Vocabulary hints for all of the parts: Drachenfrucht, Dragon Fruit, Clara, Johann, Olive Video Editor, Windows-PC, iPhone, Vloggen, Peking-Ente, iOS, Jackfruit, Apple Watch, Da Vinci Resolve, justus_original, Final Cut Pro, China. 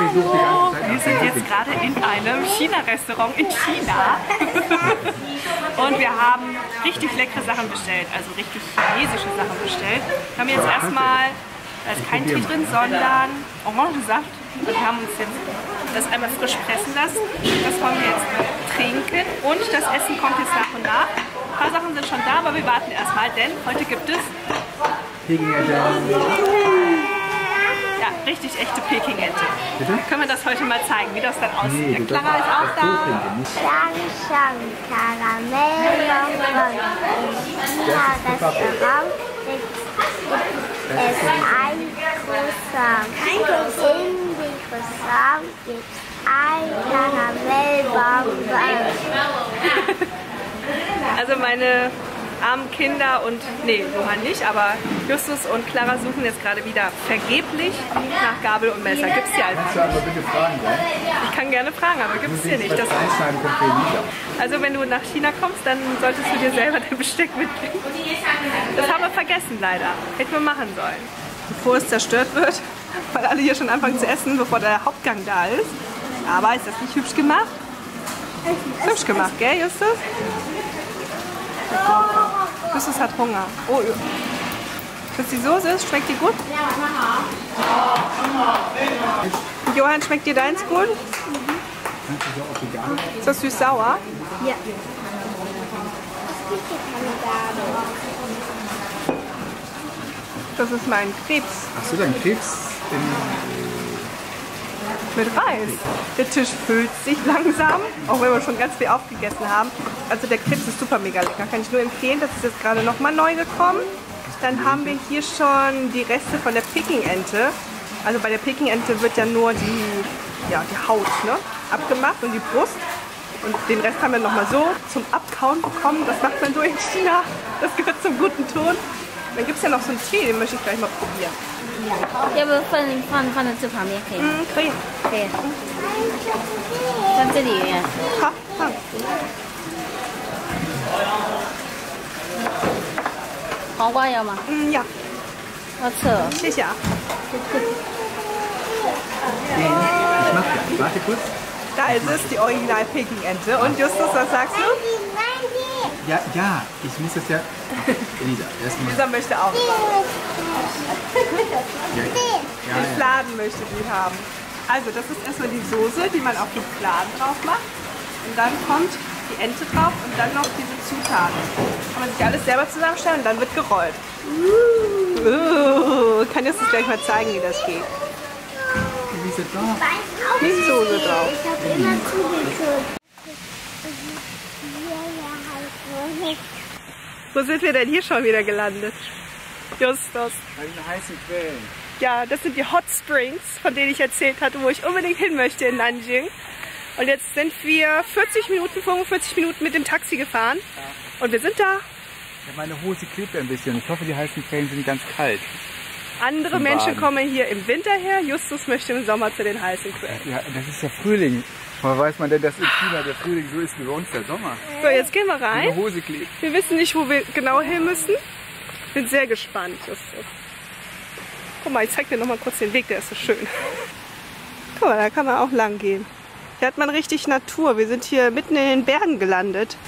Hallo, wir sind jetzt gerade in einem China-Restaurant in China und wir haben richtig leckere Sachen bestellt, also richtig chinesische Sachen bestellt. Wir haben jetzt erstmal, da ist kein Tee drin, sondern Orangensaft und wir haben uns jetzt das einmal frisch pressen lassen. Das wollen wir jetzt trinken und das Essen kommt jetzt nach und nach. Ein paar Sachen sind schon da, aber wir warten erstmal, denn heute gibt es Peking-Ente. Ja, richtig echte Peking-Ente. Können wir das heute mal zeigen, wie das dann aussieht? Nee, Clara ist auch da. Es ist ein Croissant. In den Croissant gibt es ein Karamellbonbon. Also meine armen Kinder und, nee, Johann nicht, aber Justus und Clara suchen jetzt gerade wieder vergeblich nach Gabel und Messer. Gibt's hier einfach nicht. Aber bitte fragen, ja? Ich kann gerne fragen, aber gibt's hier nicht. Das also wenn du nach China kommst, dann solltest du dir selber dein Besteck mitbringen. Das haben wir vergessen leider. Hätten wir machen sollen. Bevor es zerstört wird, weil alle hier schon anfangen zu essen, bevor der Hauptgang da ist. Aber ist das nicht hübsch gemacht? Hübsch gemacht, gell, Justus? Justus hat Hunger. Oh, ja. Findest du die Soße? Schmeckt die gut? Ja. Johann, schmeckt dir deins gut? Mhm. Ist das süß-sauer? Ja. Das ist mein Krebs. Hast du deinen Krebs mit Reis? Der Tisch füllt sich langsam, auch wenn wir schon ganz viel aufgegessen haben. Also der Krebs ist super mega lecker, kann ich nur empfehlen. Das ist jetzt gerade nochmal neu gekommen. Dann haben wir hier schon die Reste von der Peking-Ente. Also bei der Peking-Ente wird ja nur die Haut, ne, abgemacht und die Brust. Und den Rest haben wir nochmal so zum Abkauen bekommen. Das macht man so in China. Das gehört zum guten Ton. Dann gibt es ja noch so einen Tee, den möchte ich gleich mal probieren. Ja, aber von der Ziffer mehr kriegen. Kriegen. Okay. Von der Linie. Ha, ha. Ja. Sicher. Ich mach das. Warte kurz. Da ist es, die original Peking-Ente. Und Justus, was sagst du? Ja, ja, ich muss jetzt ja. Elisa, erstmal. Elisa möchte auch. Ja. Den Fladen möchte die haben. Also, das ist erstmal die Soße, die man auf den Fladen drauf macht. Und dann kommt die Ente drauf und dann noch diese Zutaten. Kann man sich alles selber zusammenstellen und dann wird gerollt. Kann ich das gleich mal zeigen, wie das geht? Elisa, doch. Die Soße drauf. Ich habe immer zugezogen. Wo sind wir denn hier schon wieder gelandet? Justus. Bei den heißen Quellen. Ja, das sind die Hot Springs, von denen ich erzählt hatte, wo ich unbedingt hin möchte in Nanjing. Und jetzt sind wir 45 Minuten mit dem Taxi gefahren. Ja. Und wir sind da. Ja, meine Hose klebt ein bisschen. Ich hoffe, die heißen Quellen sind ganz kalt. Andere Menschen kommen hier im Winter her. Justus möchte im Sommer zu den heißen Quellen. Ja, das ist ja Frühling. Woher weiß man denn, dass in China der Frühling so ist wie bei uns der Sommer? So, jetzt gehen wir rein. Hose klebt. Wir wissen nicht, wo wir genau hin müssen. Bin sehr gespannt. Guck mal, ich zeig dir noch mal kurz den Weg, der ist so schön. Guck mal, da kann man auch lang gehen. Hier hat man richtig Natur. Wir sind hier mitten in den Bergen gelandet.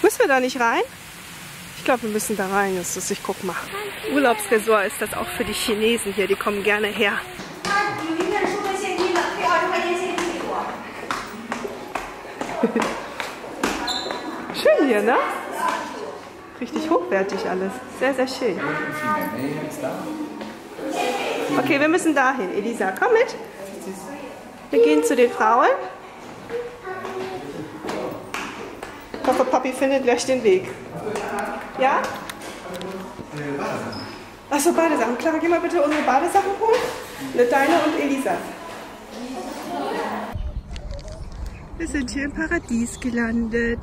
Müssen wir da nicht rein? Ich glaube, wir müssen da rein. Ich guck mal. Urlaubsresort ist das auch für die Chinesen hier. Die kommen gerne her. Schön hier, ne? Richtig hochwertig alles. Sehr, sehr schön. Okay, wir müssen dahin. Elisa, komm mit. Wir gehen zu den Frauen. Ich hoffe, Papi findet gleich den Weg. Ja? Achso, Badesachen. Clara, geh mal bitte unsere Badesachen holen. Deine und Elisas. Wir sind hier im Paradies gelandet.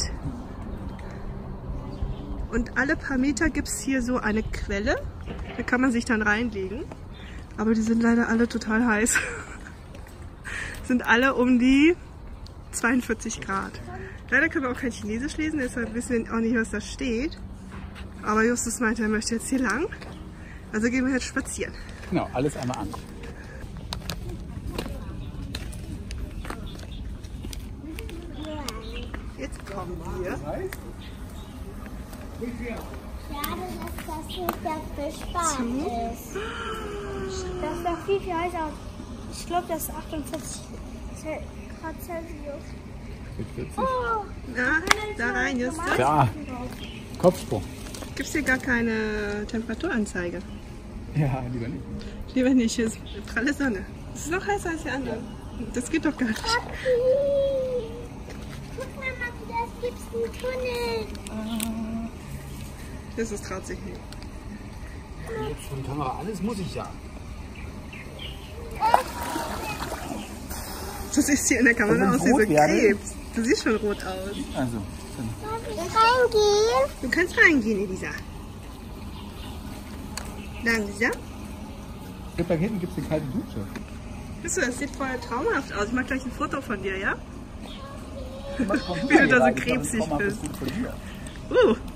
Und alle paar Meter gibt es hier so eine Quelle. Da kann man sich dann reinlegen. Aber die sind leider alle total heiß. Sind alle um die 42 Grad. Leider können wir auch kein Chinesisch lesen, deshalb wissen wir auch nicht, was da steht. Aber Justus meinte, er möchte jetzt hier lang. Also gehen wir jetzt spazieren. Genau, alles einmal an. Jetzt kommen wir. Schade, dass das nicht der Fischbahn ist. Das ist doch viel, viel heißer. Ich glaube, das ist 48 Grad Celsius. Oh, da rein jetzt. Ja, Kopfsprung. Gibt es hier gar keine Temperaturanzeige? Ja, lieber nicht. Lieber nicht, hier ist pralle Sonne. Es ist noch heißer als die anderen. Das geht doch gar nicht. Okay. Guck mal, Mama, da gibt es einen Tunnel. Das traut sich nicht. Jetzt von Kamera, alles muss ich ja. Du siehst hier in der Kamera aus wie so ein Krebs. Du siehst schon rot aus. Also, darf ich reingehen? Du kannst reingehen, Elisa. Langsam. Da hinten gibt es eine kalte Dusche. Weißt du, das sieht voll traumhaft aus. Ich mache gleich ein Foto von dir, ja? Wie du da so krebsig bist.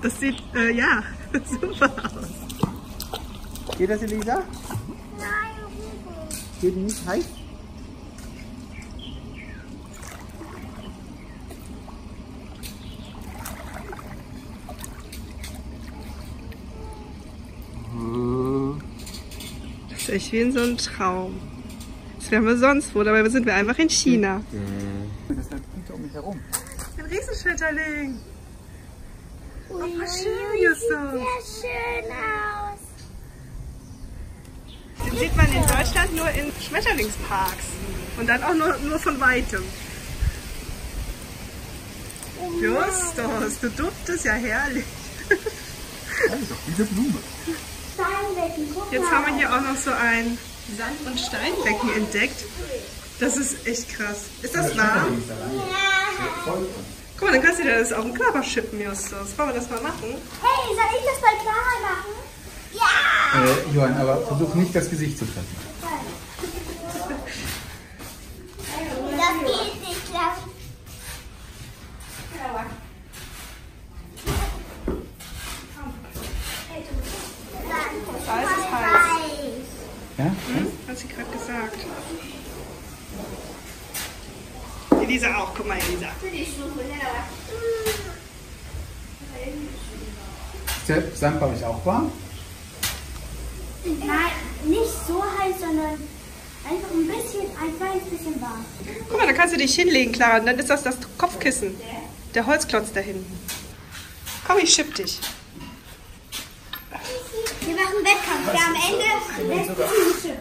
Das sieht, ja, super aus. Geht das, Elisa? Nein, geht nicht heiß? Das ist echt wie in so einem Traum. Das wären wir sonst wo, dabei sind wir einfach in China. Das fliegt um mich herum. Ein Riesenschmetterling. Oh, wie schön ist das. Sieht sehr schön aus. Den sieht man in Deutschland nur in Schmetterlingsparks. Und dann auch nur von Weitem. Oh, Justus, du duftest ja herrlich. Das ist doch diese Blume. Jetzt haben wir hier auch noch so ein Sand- und Steinbecken entdeckt. Das ist echt krass. Ist das warm? Ja. Guck mal, dann kannst du dir das auf den Körper schippen, Justus. Wollen wir das mal machen? Hey, soll ich das bei Clara machen? Ja! Johann, aber versuch nicht, das Gesicht zu treffen. Das geht nicht, Clara. Da ist es heiß. Ja? Hat sie gerade gesagt. Elisa auch, guck mal, Elisa. Ist der Sand bei euch auch warm? Nein, nicht so heiß, sondern einfach ein bisschen, ein kleines bisschen warm. Guck mal, da kannst du dich hinlegen, Clara, und dann ist das das Kopfkissen. Der Holzklotz da hinten. Komm, ich schipp dich. Wir machen einen Wettkampf, der am Ende lässt sich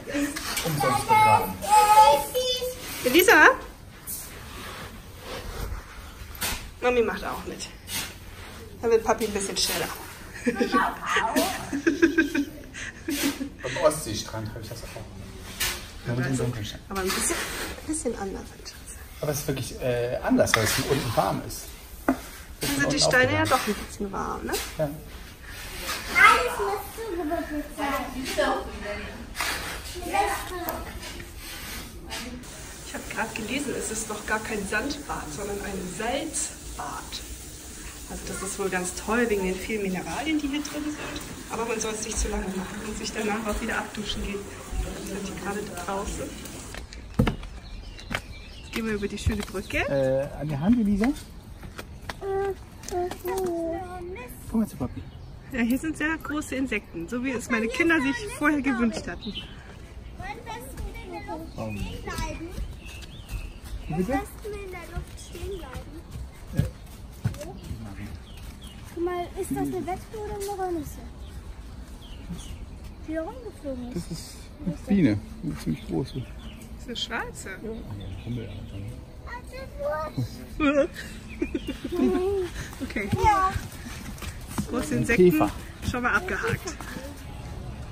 umsonst begraben. Elisa? Mami macht auch mit. Dann wird Papi ein bisschen schneller. Ich auch. Am Ostseestrand habe ich das auch gemacht. Ja, aber ein bisschen anders. Aber es ist wirklich anders, weil es hier unten warm ist. Dann sind die Steine ja doch ein bisschen warm, ne? Ja. Alles muss zugewürfelt sein. Ich habe gerade gelesen, es ist noch gar kein Sandbad, sondern ein Salzbad. Also das ist wohl ganz toll wegen den vielen Mineralien, die hier drin sind. Aber man soll es nicht zu lange machen und sich danach auch wieder abduschen gehen. Wir sind hier gerade draußen. Jetzt gehen wir über die schöne Brücke. An der Hand, Elisa? Komm mal zu Papi. Ja, hier sind sehr große Insekten, so wie es meine Kinder sich vorher gewünscht hatten. Wollen wir in der Luft stehen bleiben? Wie bitte? Wollen wir in der Luft stehen bleiben? Ja. Guck mal, ist das eine Wespe oder eine Hornisse? Die da rumgeflogen ist. Das ist eine Biene, eine ziemlich große. Das ist eine schwarze. Ja. Okay. Ja. Große Insekten schon mal abgehakt.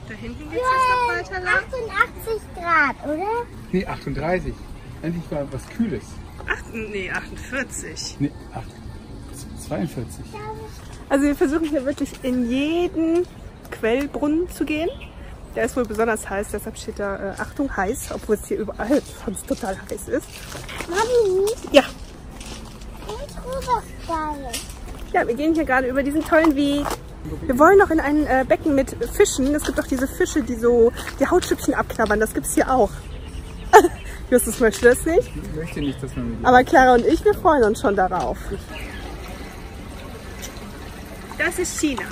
Da hinten geht es jetzt noch weiter lang. 88 Grad, oder? Nee, 38. Endlich mal was Kühles. 48. Nee, 42. Also wir versuchen hier wirklich in jeden Quellbrunnen zu gehen. Der ist wohl besonders heiß, deshalb steht da Achtung heiß, obwohl es hier überall sonst total heiß ist. Mami? Ja. Ja, wir gehen hier gerade über diesen tollen Weg. Wir wollen noch in ein Becken mit Fischen. Es gibt auch diese Fische, die so die Hautschüppchen abknabbern. Das gibt es hier auch. Justus möchte das nicht. Ich möchte nicht, dass man. Aber Clara und ich, wir freuen uns schon darauf. Das ist China.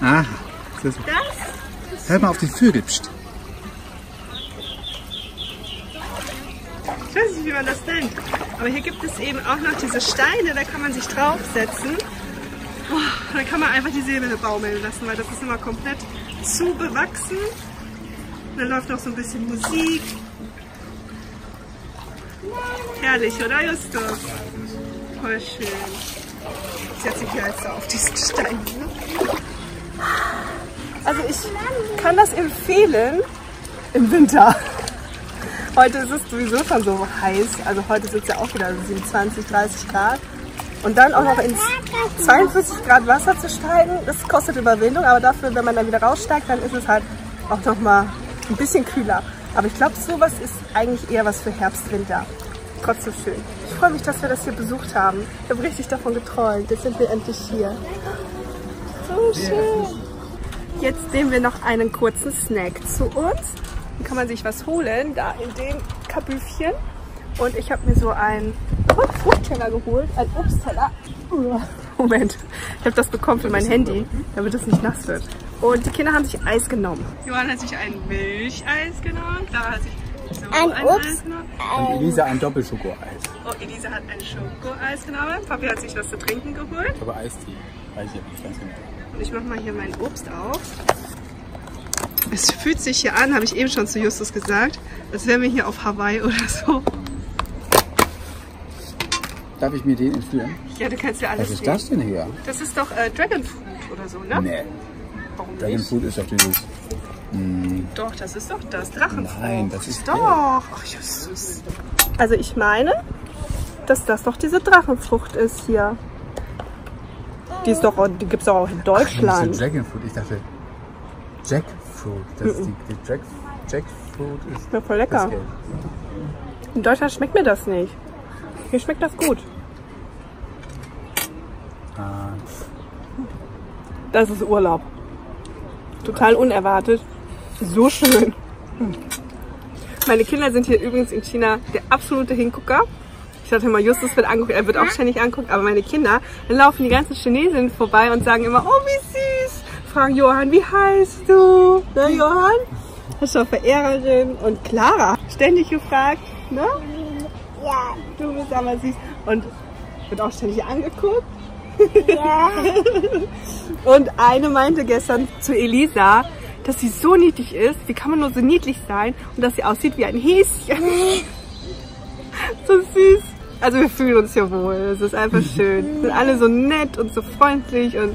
Aha. Das ist China. Hör mal auf den Vögel. Psst. Ich weiß nicht, wie man das nennt. Aber hier gibt es eben auch noch diese Steine, da kann man sich draufsetzen. Oh, dann kann man einfach die Säbel baumeln lassen, weil das ist immer komplett zu bewachsen. Dann läuft noch so ein bisschen Musik. Herrlich, oder Justus? Voll schön. Ich setze mich jetzt auf diesen Stein. Also ich kann das empfehlen im Winter. Heute ist es sowieso schon so heiß. Also heute sind es ja auch wieder 27, 30 Grad. Und dann auch noch ins 42 Grad Wasser zu steigen, das kostet Überwindung. Aber dafür, wenn man dann wieder raussteigt, dann ist es halt auch noch mal ein bisschen kühler. Aber ich glaube, sowas ist eigentlich eher was für Herbst, Winter. Trotzdem schön. Ich freue mich, dass wir das hier besucht haben. Ich habe richtig davon geträumt. Jetzt sind wir endlich hier. So schön. Jetzt nehmen wir noch einen kurzen Snack zu uns. Dann kann man sich was holen, da in dem Kabüffchen. Und ich habe mir so einen Fruchtteller geholt, einen Obstteller. Moment, ich habe das bekommen für mein Handy, damit es nicht nass wird. Und die Kinder haben sich Eis genommen. Johann hat sich ein Milcheis genommen, Clara hat sich so ein Obst genommen. Und Elisa ein Doppelschokoeis. Oh, Elisa hat ein Schokoeis genommen. Papi hat sich was zu trinken geholt. Aber Eistee, weiß ich nicht ganz genau. Und ich mache mal hier mein Obst auf. Es fühlt sich hier an, habe ich eben schon zu Justus gesagt, als wären wir hier auf Hawaii oder so. Darf ich mir den entführen? Ja, du kannst ja alles sehen. Was ist das denn hier? Das ist doch Dragon Fruit oder so, ne? Nee. Warum Dragon nicht? Fruit ist doch dieses... Doch, das ist doch das Drachenfrucht. Nein, das ist... Doch! Ach, Jesus. Also ich meine, dass das doch diese Drachenfrucht ist hier. Die ist doch, die gibt es doch auch in Deutschland. Ach, das ist Dragon Fruit. Ich dachte... Jackfruit. Das ist die Jackfruit ist... Ja, voll lecker. In Deutschland schmeckt mir das nicht. Hier schmeckt das gut. Das ist Urlaub. Total unerwartet. So schön. Meine Kinder sind hier übrigens in China der absolute Hingucker. Ich dachte immer, Justus wird angeguckt, er wird auch ständig angeguckt. Aber meine Kinder, dann laufen die ganzen Chinesen vorbei und sagen immer, oh wie süß. Fragen Johann, wie heißt du? Na Johann? Das ist doch Verehrerin. Und Clara, ständig gefragt, ne? Ja. Du bist aber süß. Und wird auch ständig angeguckt. Ja. Und eine meinte gestern zu Elisa, dass sie so niedlich ist. Wie kann man nur so niedlich sein? Und dass sie aussieht wie ein Häschen. So süß. Also wir fühlen uns hier wohl. Es ist einfach schön. Wir sind alle so nett und so freundlich. Und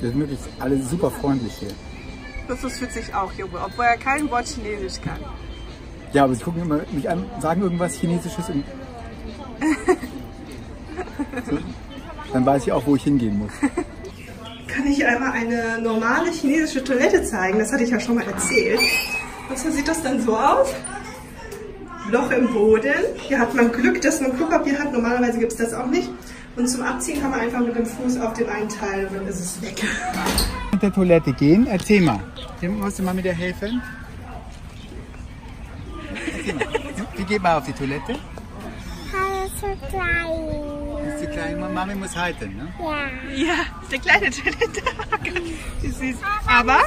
wir sind wirklich alle super freundlich hier. Das fühlt sich auch hier wohl, obwohl er kein Wort Chinesisch kann. Ja, aber sie gucken immer mich an, sagen irgendwas Chinesisches und so, dann weiß ich auch, wo ich hingehen muss. Kann ich einmal eine normale chinesische Toilette zeigen? Das hatte ich ja schon mal erzählt. Und so sieht das dann so aus. Loch im Boden. Hier hat man Glück, dass man Klopapier hat. Normalerweise gibt es das auch nicht. Und zum Abziehen kann man einfach mit dem Fuß auf den einen Teil und dann ist es weg. Mit der Toilette gehen? Erzähl mal. Musst du mal mit dir helfen? Wie geht man auf die Toilette? Alles zu klein. Ist zu klein, Mami muss halten, ne? Ja. Ja, ist eine kleine Toilette. Süß. Aber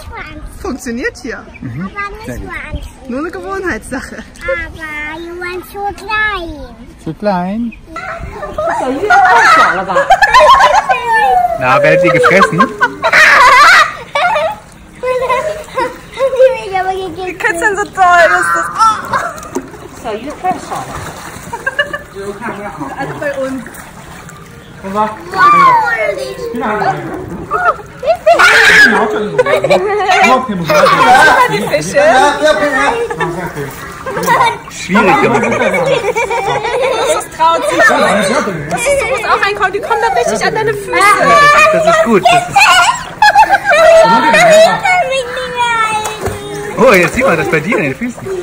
funktioniert hier. Aber nicht woanders. Nur eine Gewohnheitssache. Aber Johann zu klein. Zu klein? Na, werdet ihr gefressen? Die Kids sind so toll, ist das. Also bei uns. Schwierig. Das traut sich. Du musst auch reinkommen, die kommen da richtig an deine Füße. Das ist gut. Oh, jetzt sieht man das bei dir in den Füßen. Alle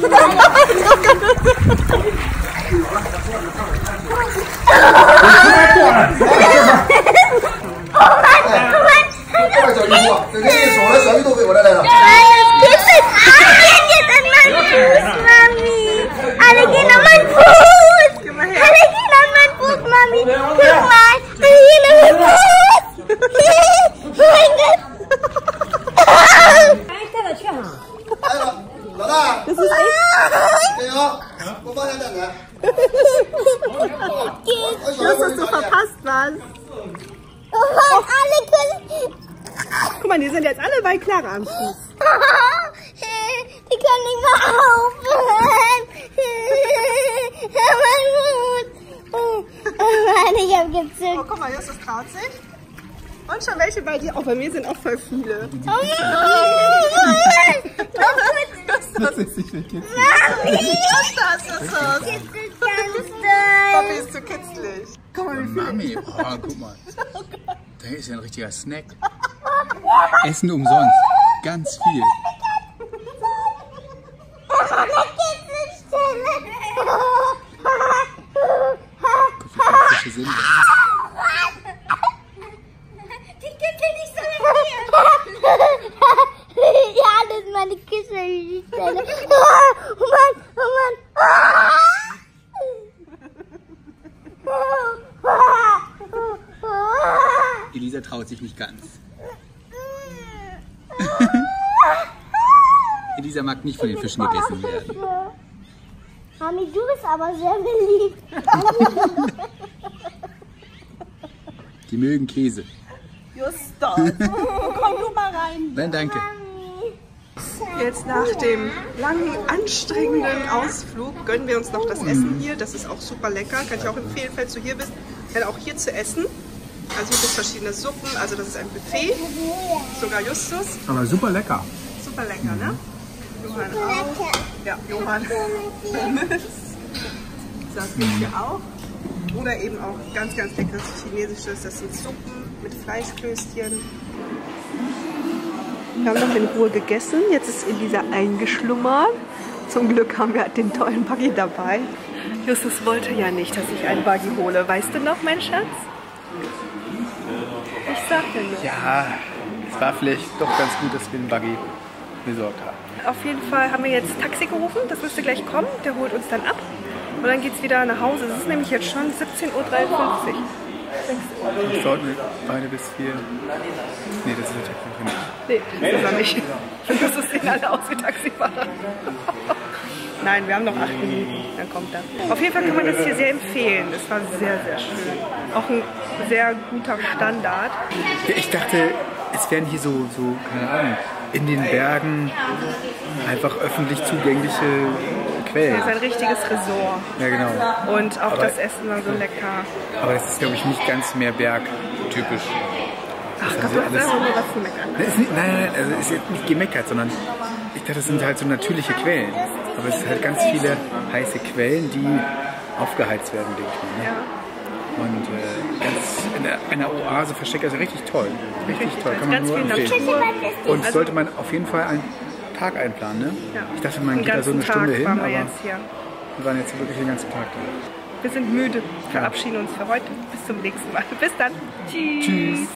gehen an meinen Fuß! Alle gehen an meinen Fuß, Mami! Guck mal! Alle gehen an meinen Fuß! Wo war der denn? Das hast du verpasst, was? Oh, alle können... Guck mal, die sind jetzt alle bei Clara am Fuß. Die können nicht mal aufhören. Oh, Mann, ich hab gezückt. Oh, guck mal, hier ist das kratzig. Und schon welche bei dir. Auch bei mir sind auch voll viele. Oh, das ist nicht für Kitzig. Das Papi ist zu kitzlig. Guck mal, wie viel. Mami, oh, guck mal. Oh, da ist ja ein richtiger Snack. Essen umsonst. Ganz viel. Die Katze nicht so reagieren. Ja, das ist meine Kitzstelle. Oh Mann, oh Mann. Elisa traut sich nicht ganz. Elisa mag nicht von den Fischen gegessen werden. Mami, du bist aber sehr beliebt. Die mögen Käse. Justus, komm du mal rein. Nein, danke. Jetzt nach dem langen, anstrengenden Ausflug gönnen wir uns noch das Essen hier. Das ist auch super lecker. Kann ich auch empfehlen, falls du hier bist, dann auch hier zu essen. Also hier gibt es verschiedene Suppen. Also das ist ein Buffet. Sogar Justus. Aber super lecker. Super lecker, ne? Johann auch. Ja, Johann. Das gibt hier auch. Oder eben auch ganz, ganz leckeres Chinesisches. Das sind Suppen mit Fleischklößchen. Wir haben noch in Ruhe gegessen. Jetzt ist Elisa eingeschlummert. Zum Glück haben wir den tollen Buggy dabei. Justus wollte ja nicht, dass ich einen Buggy hole. Weißt du noch, mein Schatz? Ich sagte nicht. Ja, es war vielleicht doch ganz gut, dass wir einen Buggy besorgt haben. Auf jeden Fall haben wir jetzt Taxi gerufen. Das müsste gleich kommen. Der holt uns dann ab. Und dann geht's wieder nach Hause. Es ist nämlich jetzt schon 17.53 Uhr. Wir sollten beide bis hier. Nee, das ist ein Taxifahrer nicht. Nee, das ist er nicht. Das sehen alle aus wie Taxifahrer. Nein, wir haben noch 8 Minuten. Dann kommt er. Auf jeden Fall kann man das hier sehr empfehlen. Es war sehr, sehr schön. Auch ein sehr guter Standard. Ich dachte, es wären hier so keine Ahnung, in den Bergen einfach öffentlich zugängliche. Das ist ein richtiges Resort. Ja, genau. Und auch aber das Essen war so lecker. Aber das ist, glaube ich, nicht ganz mehr bergtypisch. Ach, das Gott, du hast auch nur was zu meckern. Nein, also es ist jetzt nicht gemeckert, sondern ich dachte, das sind halt so natürliche Quellen. Aber es sind halt ganz viele heiße Quellen, die aufgeheizt werden, denke ich mal. Ne? Ja. Und in einer Oase versteckt, also richtig toll. Richtig toll, kann man nur empfehlen. Und also sollte man auf jeden Fall einen Tag einplanen, ne? Ja. Ich dachte, man geht da so eine Stunde hin, aber wir waren jetzt wirklich den ganzen Tag da. Wir sind müde. Verabschieden uns für heute. Bis zum nächsten Mal. Bis dann. Tschüss. Tschüss.